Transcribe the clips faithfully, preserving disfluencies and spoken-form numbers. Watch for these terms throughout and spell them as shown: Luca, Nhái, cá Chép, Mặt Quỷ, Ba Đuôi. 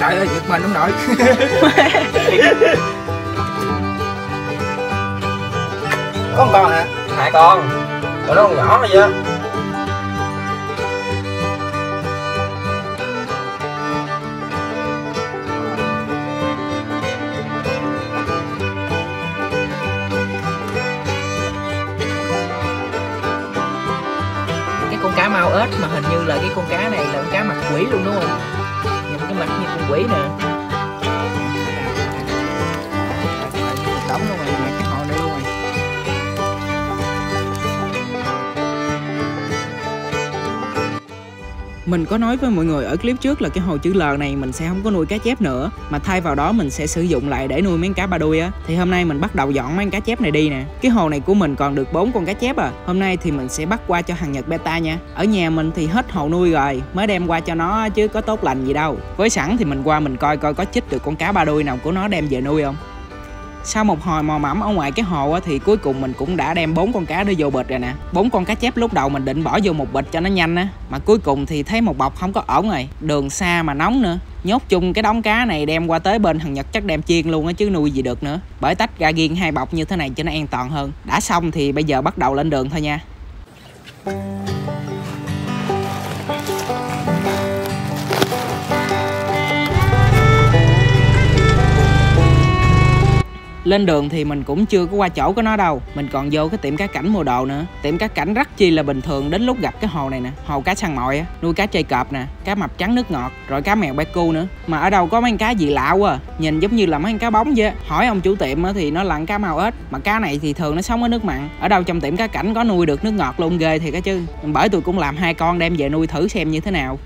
Trời ơi, giật mình đúng rồi. Có một con hả? Hai con. Tụi nó còn nhỏ mà vậy. Con cá mau ếch mà hình như là cái con cá này là con cá mặt quỷ luôn đúng không? Nhìn cái mặt như con quỷ nè. Đóng luôn rồi, cái họ nữa luôn rồi. Mình có nói với mọi người ở clip trước là cái hồ chữ L này mình sẽ không có nuôi cá chép nữa, mà thay vào đó mình sẽ sử dụng lại để nuôi mấy cá ba đuôi á. Thì hôm nay mình bắt đầu dọn mấy cá chép này đi nè. Cái hồ này của mình còn được bốn con cá chép à. Hôm nay thì mình sẽ bắt qua cho hàng Nhật beta nha. Ở nhà mình thì hết hồ nuôi rồi, mới đem qua cho nó chứ có tốt lành gì đâu. Với sẵn thì mình qua mình coi coi có chích được con cá ba đuôi nào của nó đem về nuôi không. Sau một hồi mò mẫm ở ngoài cái hồ thì cuối cùng mình cũng đã đem bốn con cá đưa vô bịch rồi nè. Bốn con cá chép lúc đầu mình định bỏ vô một bịch cho nó nhanh á, mà cuối cùng thì thấy một bọc không có ổn rồi. Đường xa mà nóng nữa, nhốt chung cái đống cá này đem qua tới bên thằng Nhật chắc đem chiên luôn á chứ nuôi gì được nữa. Bởi tách ra riêng hai bọc như thế này cho nó an toàn hơn. Đã xong thì bây giờ bắt đầu lên đường thôi nha. Lên đường thì mình cũng chưa có qua chỗ của nó đâu. Mình còn vô cái tiệm cá cảnh mua đồ nữa. Tiệm cá cảnh rất chi là bình thường đến lúc gặp cái hồ này nè. Hồ cá săn mồi á, nuôi cá chơi cọp nè, cá mập trắng nước ngọt, rồi cá mèo Baku nữa. Mà ở đâu có mấy con cá gì lạ quá à. Nhìn giống như là mấy con cá bóng vậy. Hỏi ông chủ tiệm á thì nó là cá mau ếch. Mà cá này thì thường nó sống ở nước mặn. Ở đâu trong tiệm cá cảnh có nuôi được nước ngọt luôn, ghê thiệt á chứ. Bởi tôi cũng làm hai con đem về nuôi thử xem như thế nào.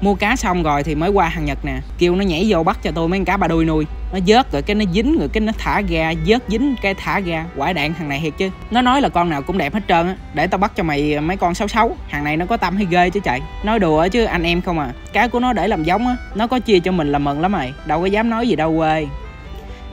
Mua cá xong rồi thì mới qua hàng Nhật nè, kêu nó nhảy vô bắt cho tôi mấy con cá ba đuôi nuôi. Nó vớt rồi cái nó dính rồi cái nó thả ra, vớt dính cái thả ra. Quải đạn thằng này thiệt chứ. Nó nói là con nào cũng đẹp hết trơn á. Để tao bắt cho mày mấy con xấu xấu. Thằng này nó có tâm hay ghê chứ chạy. Nói đùa chứ anh em không à. Cá của nó để làm giống á, nó có chia cho mình là mừng lắm rồi. Đâu có dám nói gì đâu quê.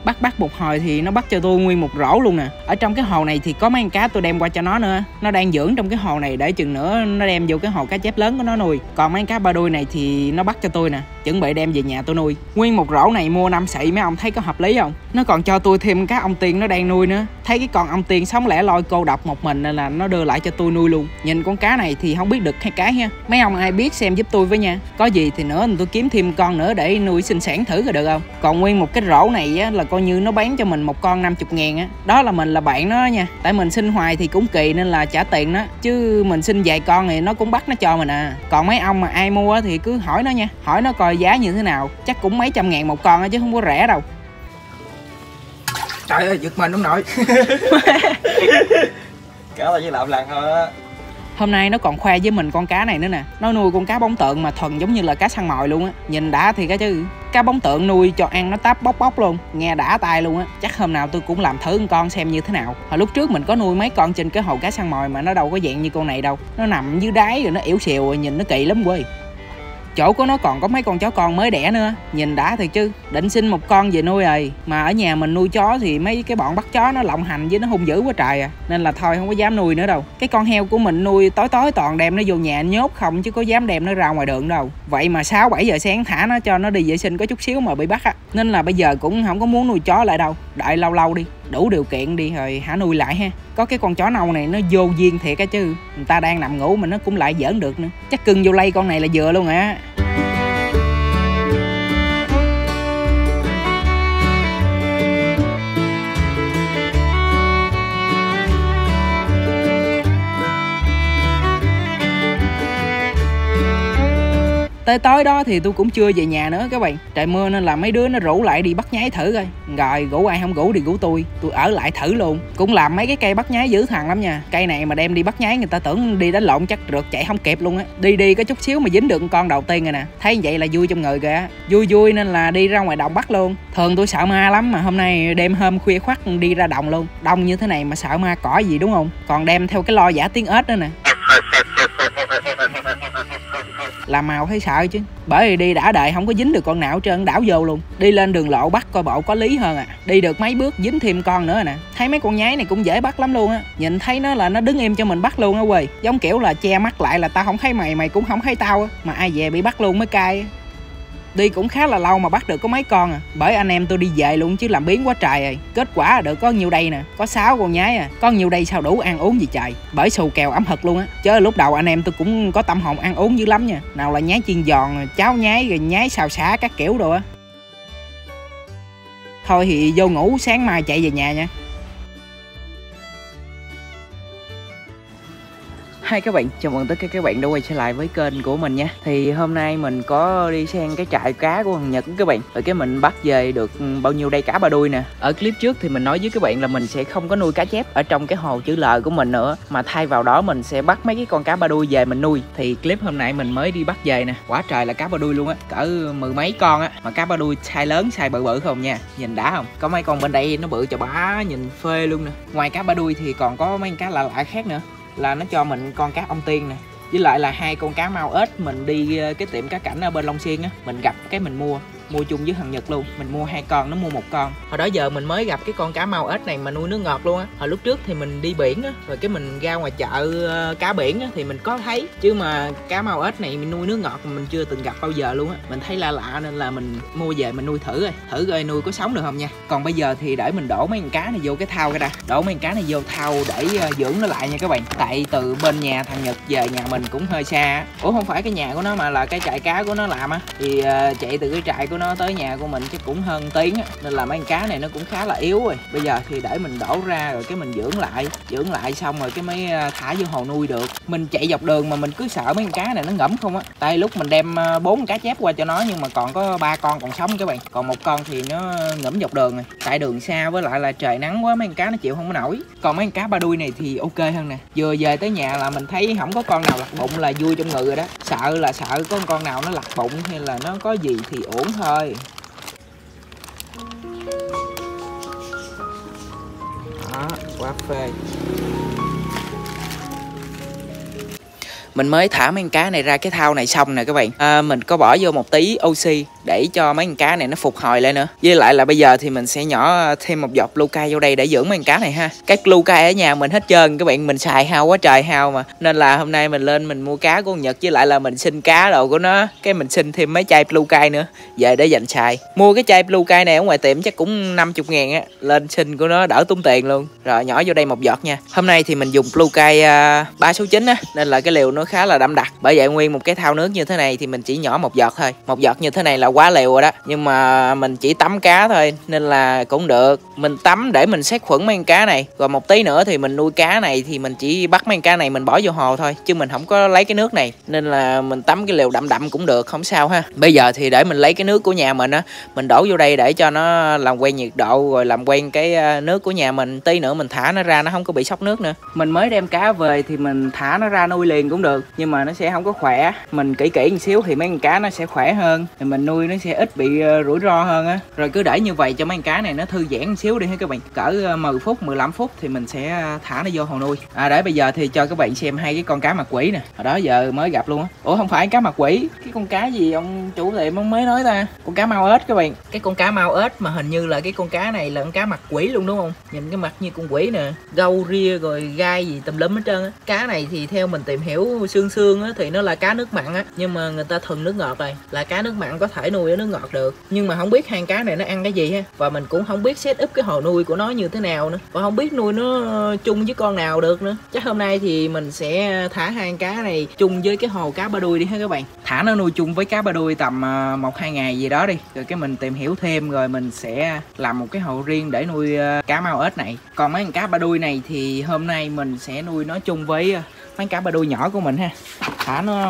Bắt bắt một hồi thì nó bắt cho tôi nguyên một rổ luôn nè. Ở trong cái hồ này thì có mấy con cá tôi đem qua cho nó nữa. Nó đang dưỡng trong cái hồ này để chừng nữa nó đem vô cái hồ cá chép lớn của nó nuôi. Còn mấy con cá ba đuôi này thì nó bắt cho tôi nè, chuẩn bị đem về nhà tôi nuôi. Nguyên một rổ này mua năm sị mấy ông thấy có hợp lý không? Nó còn cho tôi thêm cá ông tiên nó đang nuôi nữa. Thấy cái con ông tiên sống lẻ loi cô độc một mình nên là nó đưa lại cho tôi nuôi luôn. Nhìn con cá này thì không biết đực hay cái ha. Mấy ông ai biết xem giúp tôi với nha. Có gì thì nữa tôi kiếm thêm con nữa để nuôi sinh sản thử rồi được không? Còn nguyên một cái rổ này á là coi như nó bán cho mình một con năm mươi ngàn á. Đó là mình là bạn nó nha. Tại mình xin hoài thì cũng kỳ nên là trả tiền nó. Chứ mình xin vài con thì nó cũng bắt nó cho mình à. Còn mấy ông mà ai mua thì cứ hỏi nó nha. Hỏi nó coi giá như thế nào. Chắc cũng mấy trăm ngàn một con á chứ không có rẻ đâu. Trời ơi, giật mình đúng rồi. Cả là chỉ làm lần thôi á. Hôm nay nó còn khoe với mình con cá này nữa nè. Nó nuôi con cá bóng tượng mà thuần giống như là cá săn mồi luôn á. Nhìn đã thì cái chứ. Cá bóng tượng nuôi cho ăn nó táp bóc bóc luôn. Nghe đã tay luôn á. Chắc hôm nào tôi cũng làm thử con con xem như thế nào. Hồi lúc trước mình có nuôi mấy con trên cái hồ cá săn mồi mà nó đâu có dạng như con này đâu. Nó nằm dưới đáy rồi nó ỉu xìu rồi nhìn nó kỳ lắm quê. Chỗ của nó còn có mấy con chó con mới đẻ nữa. Nhìn đã thiệt chứ. Định xin một con về nuôi rồi. Mà ở nhà mình nuôi chó thì mấy cái bọn bắt chó nó lộng hành với nó hung dữ quá trời à. Nên là thôi không có dám nuôi nữa đâu. Cái con heo của mình nuôi tối tối toàn đem nó vô nhà nhốt không chứ có dám đem nó ra ngoài đường đâu. Vậy mà sáu bảy giờ sáng thả nó cho nó đi vệ sinh có chút xíu mà bị bắt á. Nên là bây giờ cũng không có muốn nuôi chó lại đâu. Đợi lâu lâu đi, đủ điều kiện đi rồi hả nuôi lại ha. Có cái con chó nâu này nó vô duyên thiệt á chứ. Người ta đang nằm ngủ mà nó cũng lại giỡn được nữa. Chắc cưng vô lây con này là vừa luôn á. Tới tối đó thì tôi cũng chưa về nhà nữa các bạn. Trời mưa nên là mấy đứa nó rủ lại đi bắt nhái thử coi. Rồi rủ ai không rủ thì rủ tôi. Tôi ở lại thử luôn. Cũng làm mấy cái cây bắt nhái dữ thằng lắm nha. Cây này mà đem đi bắt nhái người ta tưởng đi đánh lộn chắc rượt chạy không kịp luôn á. Đi đi có chút xíu mà dính được con đầu tiên rồi nè. Thấy vậy là vui trong người kìa. Vui vui nên là đi ra ngoài đồng bắt luôn. Thường tôi sợ ma lắm mà hôm nay đêm hôm khuya khoắt đi ra đồng luôn. Đông như thế này mà sợ ma cỏ gì đúng không? Còn đem theo cái lo giả tiếng ếch nữa nè. Là màu thấy sợ chứ. Bởi vì đi đã đợi không có dính được con nào hết trơn, đảo vô luôn. Đi lên đường lộ bắt coi bộ có lý hơn à. Đi được mấy bước dính thêm con nữa nè. Thấy mấy con nhái này cũng dễ bắt lắm luôn á. Nhìn thấy nó là nó đứng im cho mình bắt luôn á quỳ. Giống kiểu là che mắt lại là tao không thấy mày, mày cũng không thấy tao á. Mà ai về bị bắt luôn mới cay. Đi cũng khá là lâu mà bắt được có mấy con à. Bởi anh em tôi đi về luôn chứ làm biến quá trời rồi. Kết quả là được có nhiêu đây nè, có sáu con nhái à. Có nhiêu đây sao đủ ăn uống gì trời. Bởi xù kèo ẩm thực luôn á. Chứ lúc đầu anh em tôi cũng có tâm hồn ăn uống dữ lắm nha. Nào là nhái chiên giòn, cháo nhái, rồi nhái xào xả các kiểu đồ á. Thôi thì vô ngủ, sáng mai chạy về nhà nha. Hai các bạn, chào mừng tất cả các bạn đã quay trở lại với kênh của mình nha. Thì hôm nay mình có đi sang cái trại cá của thằng Nhật các bạn. Ở cái mình bắt về được bao nhiêu đây cá ba đuôi nè. Ở clip trước thì mình nói với các bạn là mình sẽ không có nuôi cá chép ở trong cái hồ chữ L của mình nữa, mà thay vào đó mình sẽ bắt mấy cái con cá ba đuôi về mình nuôi. Thì clip hôm nay mình mới đi bắt về nè, quá trời là cá ba đuôi luôn á, cỡ mười mấy con á. Mà cá ba đuôi size lớn, size bự bự không nha, nhìn đã không. Có mấy con bên đây nó bự cho bá, nhìn phê luôn nè. Ngoài cá ba đuôi thì còn có mấy con cá lạ lạ khác nữa, là nó cho mình con cá ông tiên nè, với lại là hai con cá mau ếch. Mình đi cái tiệm cá cảnh ở bên Long Xuyên á, mình gặp cái mình mua mua chung với thằng Nhật luôn. Mình mua hai con, nó mua một con. Hồi đó giờ mình mới gặp cái con cá mau ếch này mà nuôi nước ngọt luôn á. Hồi lúc trước thì mình đi biển á, rồi cái mình ra ngoài chợ cá biển á thì mình có thấy, chứ mà cá mau ếch này mình nuôi nước ngọt mình chưa từng gặp bao giờ luôn á. Mình thấy lạ lạ nên là mình mua về mình nuôi thử rồi, thử coi nuôi có sống được không nha. Còn bây giờ thì để mình đổ mấy con cá này vô cái thau cái đã, đổ mấy con cá này vô thau để dưỡng nó lại nha các bạn. Tại từ bên nhà thằng Nhật về nhà mình cũng hơi xa. Ủa không phải cái nhà của nó mà là cái trại cá của nó làm á, thì chạy từ cái trại của nó tới nhà của mình chứ cũng hơn tiếng á, nên là mấy con cá này nó cũng khá là yếu rồi. Bây giờ thì để mình đổ ra rồi cái mình dưỡng lại, dưỡng lại xong rồi cái mới thả vô hồ nuôi được. Mình chạy dọc đường mà mình cứ sợ mấy con cá này nó ngẫm không á. Tại lúc mình đem bốn cá chép qua cho nó nhưng mà còn có ba con còn sống các bạn, còn một con thì nó ngẫm dọc đường rồi. Tại đường xa với lại là trời nắng quá mấy con cá nó chịu không có nổi. Còn mấy con cá ba đuôi này thì ok hơn nè. Vừa về tới nhà là mình thấy không có con nào lặt bụng là vui trong người rồi đó. Sợ là sợ có con nào nó lặt bụng hay là nó có gì thì uổng thôi. Đó, quá phê. Mình mới thả mấy con cá này ra cái thau này xong nè các bạn. à, Mình có bỏ vô một tí oxy để cho mấy con cá này nó phục hồi lại nữa. Với lại là bây giờ thì mình sẽ nhỏ thêm một giọt Luca vô đây để dưỡng mấy con cá này ha. Cái Luca ở nhà mình hết trơn các bạn, mình xài hao quá trời hao mà. Nên là hôm nay mình lên mình mua cá của con Nhật, với lại là mình xin cá đồ của nó. Cái mình xin thêm mấy chai Luca nữa về để dành xài. Mua cái chai Luca này ở ngoài tiệm chắc cũng năm mươi ngàn á. Lên xin của nó đỡ tốn tiền luôn. Rồi nhỏ vô đây một giọt nha. Hôm nay thì mình dùng Luca uh, ba số chín á, nên là cái liều nó khá là đậm đặc. Bởi vậy nguyên một cái thau nước như thế này thì mình chỉ nhỏ một giọt thôi. Một giọt như thế này là quá liều rồi đó, nhưng mà mình chỉ tắm cá thôi nên là cũng được. Mình tắm để mình sát khuẩn mấy con cá này, rồi một tí nữa thì mình nuôi cá này thì mình chỉ bắt mấy con cá này mình bỏ vô hồ thôi, chứ mình không có lấy cái nước này, nên là mình tắm cái liều đậm đậm cũng được, không sao ha. Bây giờ thì để mình lấy cái nước của nhà mình á, mình đổ vô đây để cho nó làm quen nhiệt độ, rồi làm quen cái nước của nhà mình. Tí nữa mình thả nó ra nó không có bị sốc nước nữa. Mình mới đem cá về thì mình thả nó ra nuôi liền cũng được, nhưng mà nó sẽ không có khỏe. Mình kỹ kỹ một xíu thì mấy con cá nó sẽ khỏe hơn, thì mình nuôi nó sẽ ít bị rủi ro hơn á. Rồi cứ để như vậy cho mấy con cá này nó thư giãn một xíu đi ha các bạn. Cỡ mười phút, mười lăm phút thì mình sẽ thả nó vô hồ nuôi. À để bây giờ thì cho các bạn xem hai cái con cá mặt quỷ nè. Hồi đó giờ mới gặp luôn á. Ủa không phải cá mặt quỷ, cái con cá gì ông chủ tiệm ông mới nói ta, con cá mau ếch các bạn. Cái con cá mau ếch mà hình như là cái con cá này là con cá mặt quỷ luôn đúng không? Nhìn cái mặt như con quỷ nè, gâu ria rồi gai gì tùm lum hết trơn á. Cá này thì theo mình tìm hiểu xương xương á thì nó là cá nước mặn á, nhưng mà người ta thuần nước ngọt rồi. Là cá nước mặn có thể nuôi ở nước ngọt được, nhưng mà không biết hang cá này nó ăn cái gì ha, và mình cũng không biết set up cái hồ nuôi của nó như thế nào nữa, và không biết nuôi nó chung với con nào được nữa. Chắc hôm nay thì mình sẽ thả hang cá này chung với cái hồ cá ba đuôi đi ha các bạn. Thả nó nuôi chung với cá ba đuôi tầm một hai ngày gì đó đi, rồi cái mình tìm hiểu thêm rồi mình sẽ làm một cái hồ riêng để nuôi cá mau ếch này. Còn mấy con cá ba đuôi này thì hôm nay mình sẽ nuôi nó chung với mấy cá ba đuôi nhỏ của mình ha. Thả nó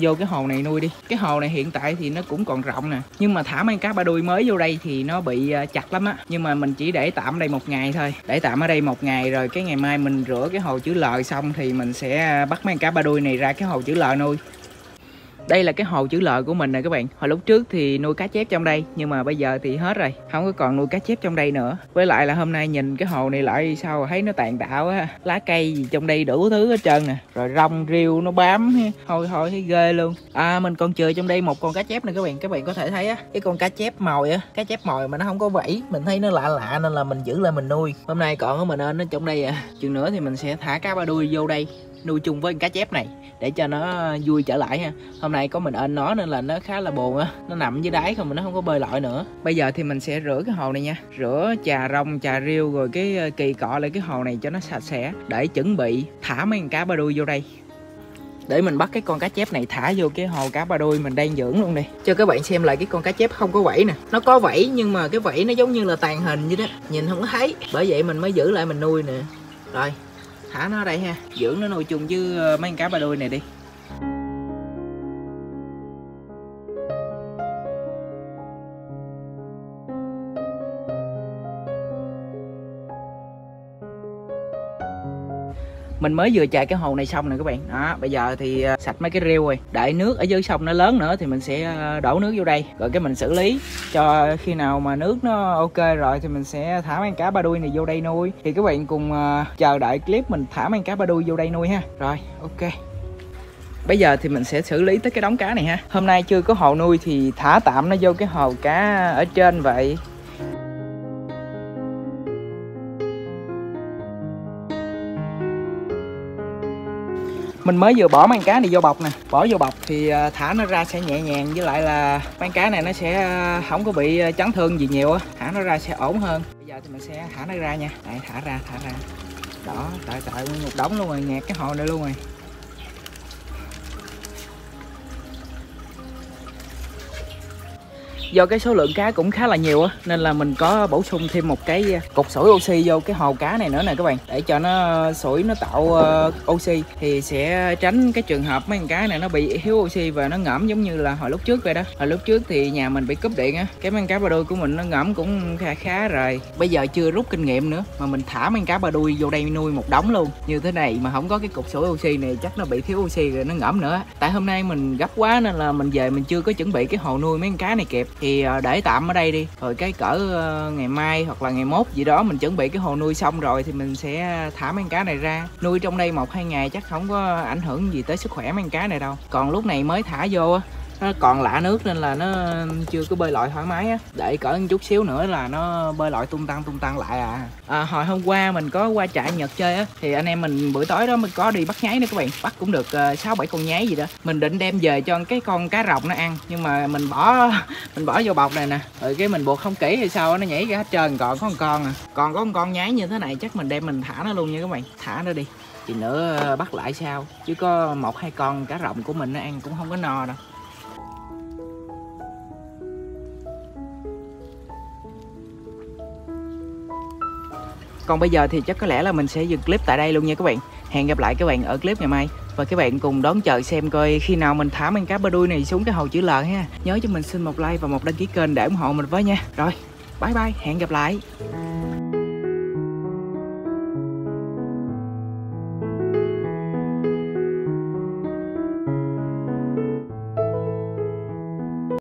vô cái hồ này nuôi đi. Cái hồ này hiện tại thì nó cũng còn rộng nè, nhưng mà thả mấy cá ba đuôi mới vô đây thì nó bị chặt lắm á. Nhưng mà mình chỉ để tạm đây một ngày thôi, để tạm ở đây một ngày rồi cái ngày mai mình rửa cái hồ chữ L xong thì mình sẽ bắt mấy cá ba đuôi này ra cái hồ chữ L nuôi. Đây là cái hồ chữ L của mình nè các bạn. Hồi lúc trước thì nuôi cá chép trong đây, nhưng mà bây giờ thì hết rồi, không có còn nuôi cá chép trong đây nữa. Với lại là hôm nay nhìn cái hồ này lại sao thấy nó tàn tạ quá, lá cây gì trong đây đủ thứ hết trơn nè, rồi rong rêu nó bám, thôi thôi thấy ghê luôn. À mình còn chừa trong đây một con cá chép nè các bạn. Các bạn có thể thấy á, cái con cá chép mồi á, cá chép mồi mà nó không có vẫy, mình thấy nó lạ lạ nên là mình giữ lại mình nuôi. Hôm nay còn của mình ơn nó trong đây à. Chừng nữa thì mình sẽ thả cá ba đuôi vô đây nuôi chung với cá chép này để cho nó vui trở lại ha. Hôm nay có mình ên nó nên là nó khá là buồn á, nó nằm dưới đáy không mà nó không có bơi lội nữa. Bây giờ thì mình sẽ rửa cái hồ này nha, rửa chà rong chà riêu rồi cái kỳ cọ lại cái hồ này cho nó sạch sẽ để chuẩn bị thả mấy con cá ba đuôi vô đây, để mình bắt cái con cá chép này thả vô cái hồ cá ba đuôi mình đang dưỡng luôn. Đi cho các bạn xem lại cái con cá chép không có vẫy nè, nó có vẫy nhưng mà cái vẫy nó giống như là tàn hình vậy đó, nhìn không có thấy, bởi vậy mình mới giữ lại mình nuôi nè. Rồi thả nó đây ha, dưỡng nó nuôi chung với mấy con cá ba đuôi này đi. Mình mới vừa chài cái hồ này xong nè các bạn. Đó, bây giờ thì sạch mấy cái rêu rồi, đợi nước ở dưới sông nó lớn nữa thì mình sẽ đổ nước vô đây, rồi cái mình xử lý cho khi nào mà nước nó ok rồi thì mình sẽ thả mấy con cá ba đuôi này vô đây nuôi. Thì các bạn cùng chờ đợi clip mình thả mấy con cá ba đuôi vô đây nuôi ha. Rồi, ok. Bây giờ thì mình sẽ xử lý tới cái đống cá này ha. Hôm nay chưa có hồ nuôi thì thả tạm nó vô cái hồ cá ở trên vậy. Mình mới vừa bỏ mấy con cá này vô bọc nè, bỏ vô bọc thì thả nó ra sẽ nhẹ nhàng, với lại là mấy con cá này nó sẽ không có bị chấn thương gì nhiều á, thả nó ra sẽ ổn hơn. Bây giờ thì mình sẽ thả nó ra nha. Đây, thả ra, thả ra. Đó, tại tại một đống luôn rồi, nhẹt cái hồ này luôn rồi. Do cái số lượng cá cũng khá là nhiều á nên là mình có bổ sung thêm một cái cục sủi oxy vô cái hồ cá này nữa nè các bạn, để cho nó sủi nó tạo uh, oxy thì sẽ tránh cái trường hợp mấy con cá này nó bị thiếu oxy và nó ngõm giống như là hồi lúc trước vậy đó. Hồi lúc trước thì nhà mình bị cúp điện á, cái mấy con cá ba đuôi của mình nó ngõm cũng khá khá rồi. Bây giờ chưa rút kinh nghiệm nữa mà mình thả mấy con cá ba đuôi vô đây nuôi một đống luôn như thế này mà không có cái cục sủi oxy này chắc nó bị thiếu oxy rồi nó ngõm nữa. Tại hôm nay mình gấp quá nên là mình về mình chưa có chuẩn bị cái hồ nuôi mấy con cá này kịp, thì để tạm ở đây đi, rồi cái cỡ ngày mai hoặc là ngày mốt gì đó mình chuẩn bị cái hồ nuôi xong rồi thì mình sẽ thả mấy con cá này ra nuôi. Trong đây một hai ngày chắc không có ảnh hưởng gì tới sức khỏe mấy con cá này đâu. Còn lúc này mới thả vô nó còn lạ nước nên là nó chưa có bơi lội thoải mái á, để cỡ chút xíu nữa là nó bơi lội tung tăng tung tăng lại à. À hồi hôm qua mình có qua trại Nhật chơi á thì anh em mình buổi tối đó mình có đi bắt nháy nữa các bạn, bắt cũng được sáu bảy con nháy gì đó. Mình định đem về cho cái con cá rồng nó ăn nhưng mà mình bỏ mình bỏ vô bọc này nè, rồi cái mình buộc không kỹ hay sao nó nhảy ra hết trơn. Còn có một con à, còn có một con nháy như thế này chắc mình đem mình thả nó luôn nha các bạn. Thả nó đi thì nữa bắt lại sao, chứ có một hai con cá rồng của mình nó ăn cũng không có no đâu. Còn bây giờ thì chắc có lẽ là mình sẽ dừng clip tại đây luôn nha các bạn. Hẹn gặp lại các bạn ở clip ngày mai. Và các bạn cùng đón chờ xem coi khi nào mình thả mấy cá ba đuôi này xuống cái hồ chữ L ha. Nhớ cho mình xin một like và một đăng ký kênh để ủng hộ mình với nha. Rồi, bye bye, hẹn gặp lại.